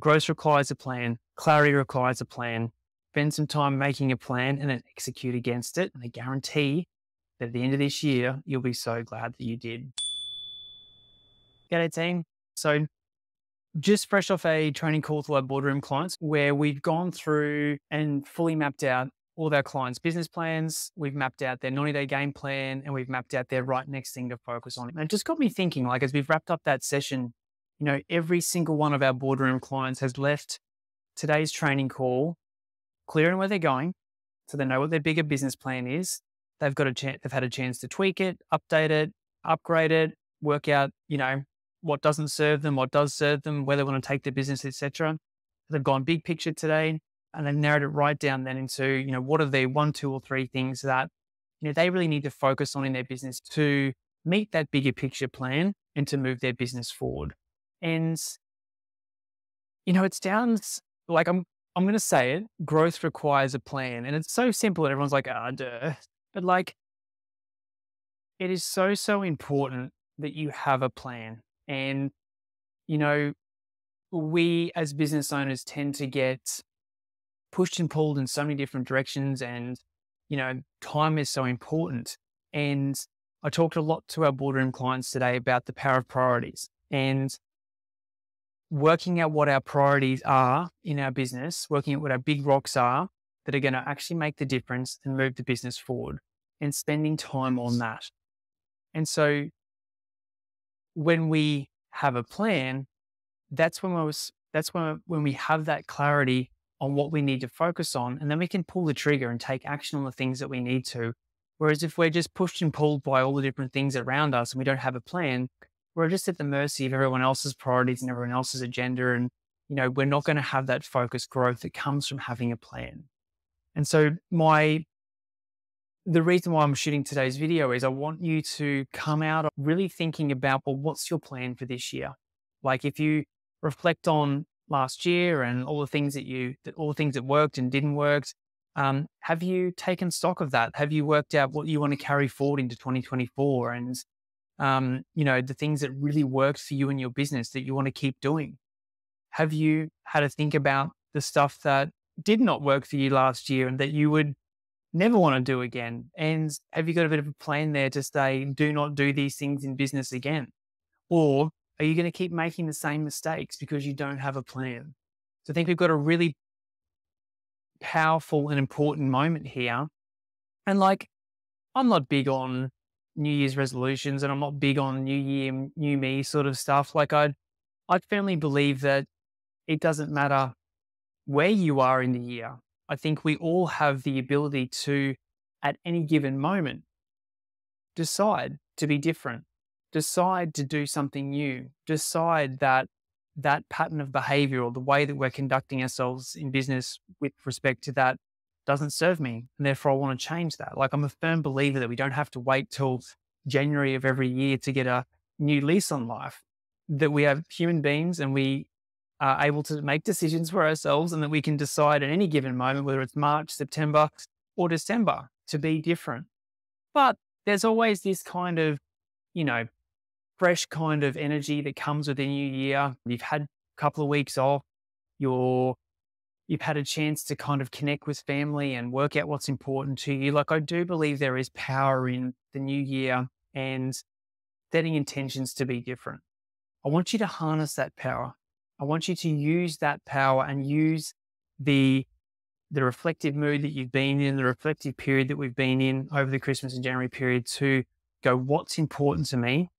Growth requires a plan. Clarity requires a plan. Spend some time making a plan and then execute against it. And I guarantee that at the end of this year, you'll be so glad that you did. G'day team. So just fresh off a training call with our Boardroom clients where we've gone through and fully mapped out all of our clients' business plans. We've mapped out their 90-day game plan and we've mapped out their right next thing to focus on. And it just got me thinking, like, as we've wrapped up that session, you know, every single one of our Boardroom clients has left today's training call clear on where they're going, so they know what their bigger business plan is. They've got a chance, they've had a chance to tweak it, update it, upgrade it, work out, you know, what doesn't serve them, what does serve them, where they want to take their business, etc. They've gone big picture today, and they've narrowed it right down then into, you know, what are their 1, 2, or 3 things that, you know, they really need to focus on in their business to meet that bigger picture plan and to move their business forward. And, you know, it sounds like I'm going to say it, growth requires a plan. And it's so simple that everyone's like, ah, duh. But like, it is so, so important that you have a plan. And, you know, we as business owners tend to get pushed and pulled in so many different directions. And, you know, time is so important. And I talked a lot to our Boardroom clients today about the power of priorities. And working out what our priorities are in our business, working out what our big rocks are that are going to actually make the difference and move the business forward, and spending time on that. And so when we have a plan, that's when we have that clarity on what we need to focus on, and then we can pull the trigger and take action on the things that we need to. Whereas if we're just pushed and pulled by all the different things around us and we don't have a plan, we're just at the mercy of everyone else's priorities and everyone else's agenda. And, you know, we're not going to have that focused growth that comes from having a plan. And so the reason why I'm shooting today's video is I want you to come out really thinking about, well, what's your plan for this year? Like, if you reflect on last year and all the things that all the things that worked and didn't work, have you taken stock of that? Have you worked out what you want to carry forward into 2024? And, you know, the things that really worked for you in your business that you want to keep doing? Have you had to think about the stuff that did not work for you last year and that you would never want to do again? And have you got a bit of a plan there to say, do not do these things in business again? Or are you going to keep making the same mistakes because you don't have a plan? So I think we've got a really powerful and important moment here. And like, I'm not big on New Year's resolutions, and I'm not big on new year, new me sort of stuff. Like, I firmly believe that it doesn't matter where you are in the year. I think we all have the ability to, at any given moment, decide to be different, decide to do something new, decide that that pattern of behavior or the way that we're conducting ourselves in business with respect to that doesn't serve me, and therefore I want to change that. Like, I'm a firm believer that we don't have to wait till January of every year to get a new lease on life, that we have human beings and we are able to make decisions for ourselves, and that we can decide at any given moment, whether it's March, September or December, to be different. But there's always this kind of, you know, fresh kind of energy that comes with a new year. You've had a couple of weeks off, you've had a chance to kind of connect with family and work out what's important to you. Like, I do believe there is power in the new year and setting intentions to be different. I want you to harness that power. I want you to use that power and use the reflective mood that you've been in, the reflective period that we've been in over the Christmas and January period, to go, what's important to me?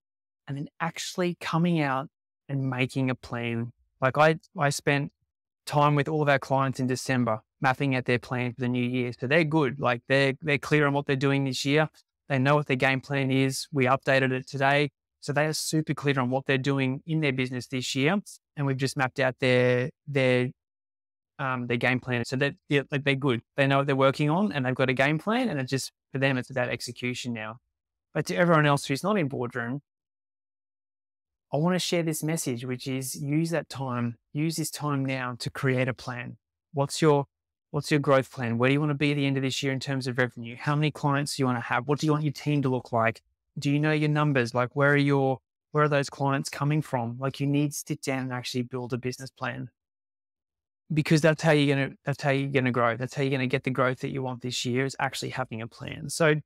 And then actually coming out and making a plan. Like, I spent time with all of our clients in December, mapping out their plan for the new year. So they're good. Like, they're clear on what they're doing this year. They know what their game plan is. We updated it today. So they are super clear on what they're doing in their business this year. And we've just mapped out their game plan. So that, yeah, they're good. They know what they're working on and they've got a game plan, and it's just, for them, it's about execution now. But to everyone else who's not in Boardroom, I want to share this message, which is use that time, use this time now to create a plan. What's your growth plan? Where do you want to be at the end of this year in terms of revenue? How many clients do you want to have? What do you want your team to look like? Do you know your numbers? Like, where are those clients coming from? Like, you need to sit down and actually build a business plan. because that's how you're gonna grow. That's how you're gonna get the growth that you want this year, is actually having a plan. So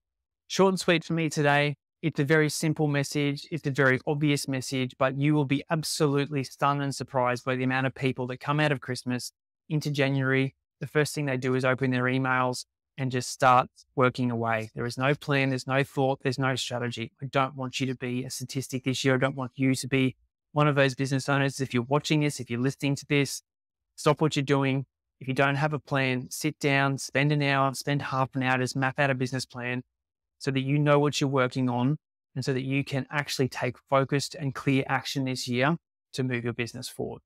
short and sweet for me today. It's a very simple message. It's a very obvious message, but you will be absolutely stunned and surprised by the amount of people that come out of Christmas into January. The first thing they do is open their emails and just start working away. There is no plan. There's no thought. There's no strategy. I don't want you to be a statistic this year. I don't want you to be one of those business owners. If you're watching this, if you're listening to this, stop what you're doing. If you don't have a plan, sit down, spend an hour, spend half an hour, just map out a business plan, so that you know what you're working on and so that you can actually take focused and clear action this year to move your business forward.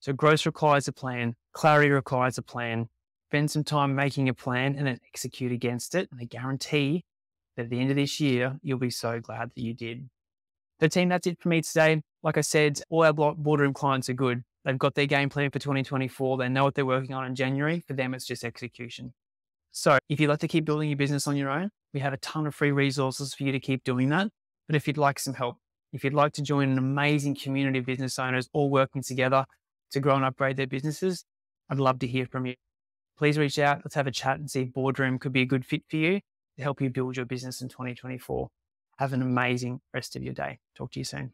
So growth requires a plan, clarity requires a plan, spend some time making a plan and then execute against it. And I guarantee that at the end of this year, you'll be so glad that you did. So team, that's it for me today. Like I said, all our boardroom clients are good. They've got their game plan for 2024. They know what they're working on in January. For them, it's just execution. So if you'd like to keep building your business on your own, we have a ton of free resources for you to keep doing that. But if you'd like some help, if you'd like to join an amazing community of business owners all working together to grow and upgrade their businesses, I'd love to hear from you. Please reach out. Let's have a chat and see if Boardroom could be a good fit for you to help you build your business in 2024. Have an amazing rest of your day. Talk to you soon.